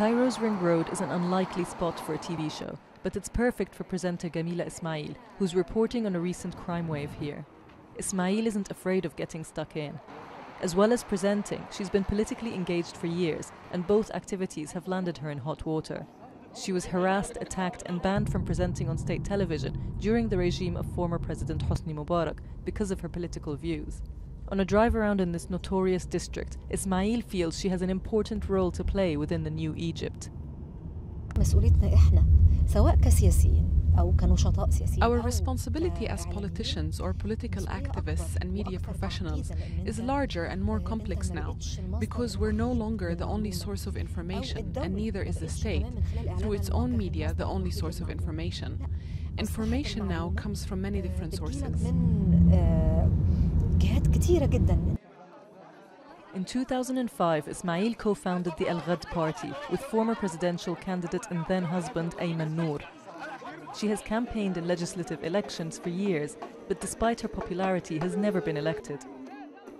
Cairo's Ring Road is an unlikely spot for a TV show, but it's perfect for presenter Gamila Ismail, who's reporting on a recent crime wave here. Ismail isn't afraid of getting stuck in. As well as presenting, she's been politically engaged for years, and both activities have landed her in hot water. She was harassed, attacked, and banned from presenting on state television during the regime of former President Hosni Mubarak because of her political views. On a drive around in this notorious district, Ismail feels she has an important role to play within the new Egypt. Our responsibility as politicians or political activists and media professionals is larger and more complex now, because we're no longer the only source of information, and neither is the state, through its own media, the only source of information. Information now comes from many different sources. In 2005, Ismail co-founded the Al-Ghad party with former presidential candidate and then-husband Ayman Noor. She has campaigned in legislative elections for years, but despite her popularity has never been elected.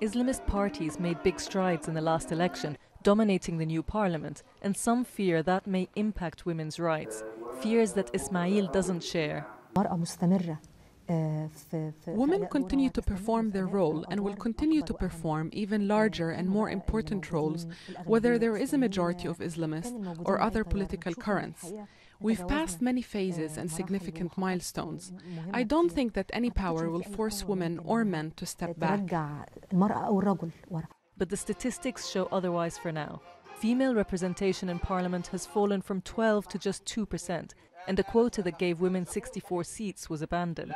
Islamist parties made big strides in the last election, dominating the new parliament, and some fear that may impact women's rights, fears that Ismail doesn't share. Women continue to perform their role and will continue to perform even larger and more important roles, whether there is a majority of Islamists or other political currents. We've passed many phases and significant milestones. I don't think that any power will force women or men to step back. But the statistics show otherwise for now. Female representation in parliament has fallen from 12 to just 2%, and a quota that gave women 64 seats was abandoned.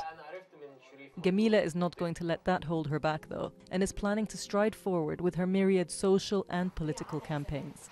Gamila is not going to let that hold her back, though, and is planning to stride forward with her myriad social and political campaigns.